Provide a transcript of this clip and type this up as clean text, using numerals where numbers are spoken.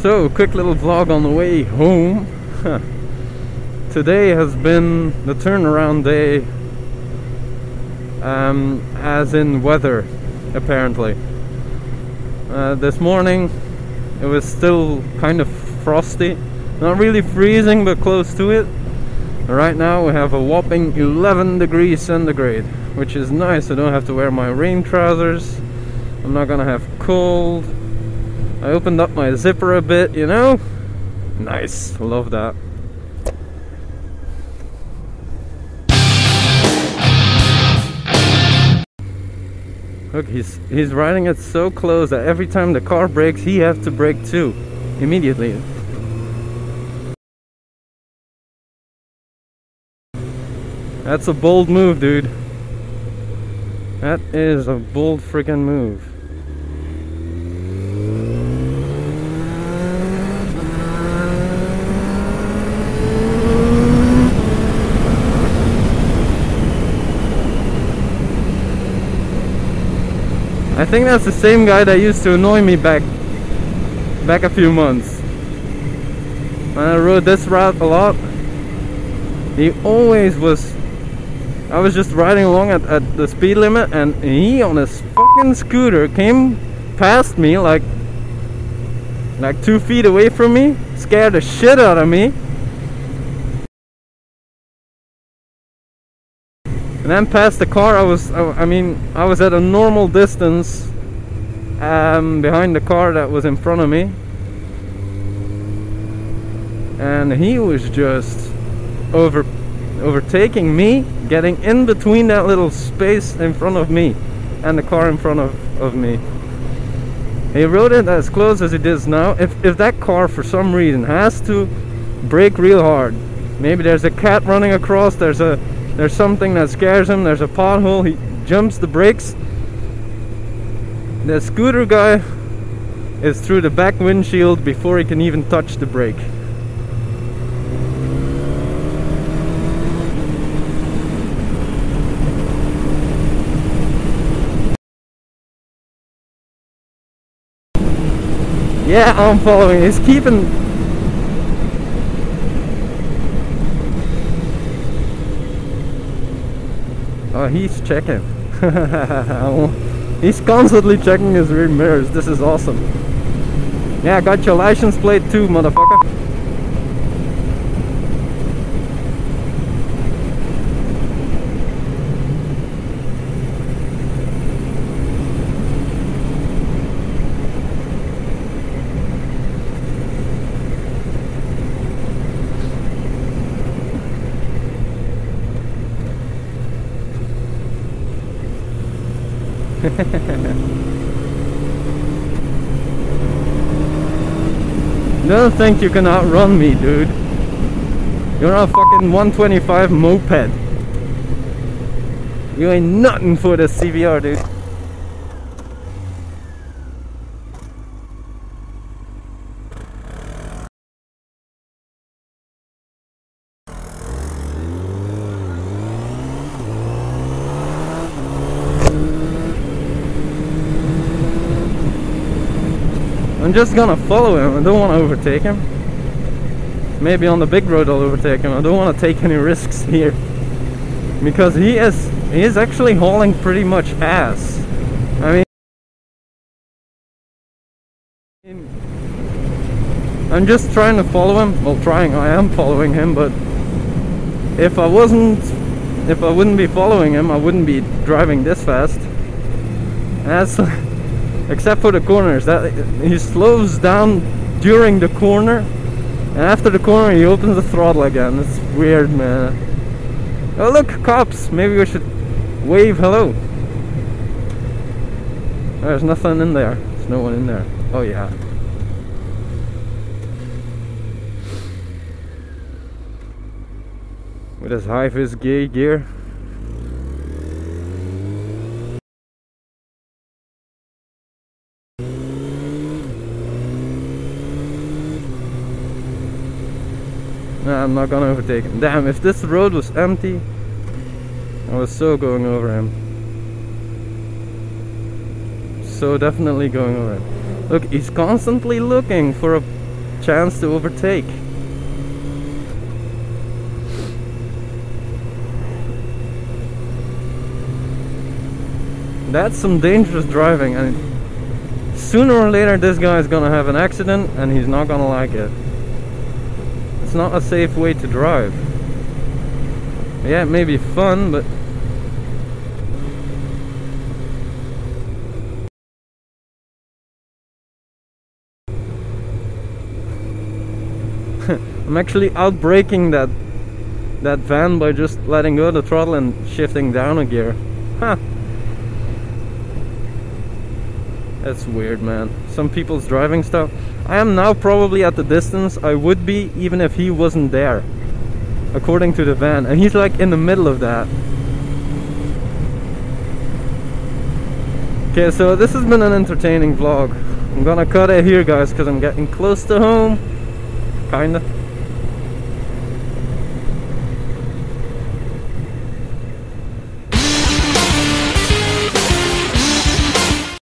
So, quick little vlog on the way home. Today has been the turnaround day, as in weather, apparently. This morning it was still kind of frosty, not really freezing but close to it. Right now we have a whopping 11 degrees centigrade, which is nice. I don't have to wear my rain trousers, I'm not gonna have cold. I opened up my zipper a bit, you know? Nice, love that. Look, he's riding it so close that every time the car brakes, he has to brake too, immediately. That's a bold move, dude. That is a bold freaking move. I think that's the same guy that used to annoy me back a few months. When I rode this route a lot, he always was... I was just riding along at the speed limit, and he on his fucking scooter came past me like 2 feet away from me, scared the shit out of me. And then past the car, I was at a normal distance behind the car that was in front of me, and he was just overtaking me, getting in between that little space in front of me and the car in front of me. He rode it as close as it is now. If that car for some reason has to brake real hard, maybe there's a cat running across, there's something that scares him, there's a pothole, he jumps the brakes. The scooter guy is through the back windshield before he can even touch the brake. Yeah, I'm following. He's keeping... Oh, he's checking. He's constantly checking his rear mirrors. This is awesome. Yeah, I got your license plate too, motherfucker. Don't think you can outrun me, dude. You're a fucking 125 moped. You ain't nothing for the CBR, dude. I'm just gonna follow him. I don't want to overtake him. Maybe on the big road I'll overtake him. I don't want to take any risks here, because he is actually hauling pretty much ass. I mean, I'm just trying to follow him. Well, I am following him, but if I wouldn't be following him, I wouldn't be driving this fast. That's... except for the corners, that he slows down during the corner, and after the corner he opens the throttle again. It's weird, man. Oh look, cops! Maybe we should wave hello. There's nothing in there. There's no one in there. Oh yeah. With his high-vis gear. Nah, I'm not gonna overtake him. Damn, if this road was empty, I was so going over him. So definitely going over him. Look, he's constantly looking for a chance to overtake. That's some dangerous driving, and sooner or later this guy is gonna have an accident and he's not gonna like it. It's not a safe way to drive. Yeah, it may be fun, but I'm actually outbraking that van by just letting go of the throttle and shifting down a gear. Huh. That's weird, man. Some people's driving stuff. I am now probably at the distance I would be even if he wasn't there, according to the van, and he's like in the middle of that. Okay, so this has been an entertaining vlog. I'm gonna cut it here, guys, because I'm getting close to home. Kinda.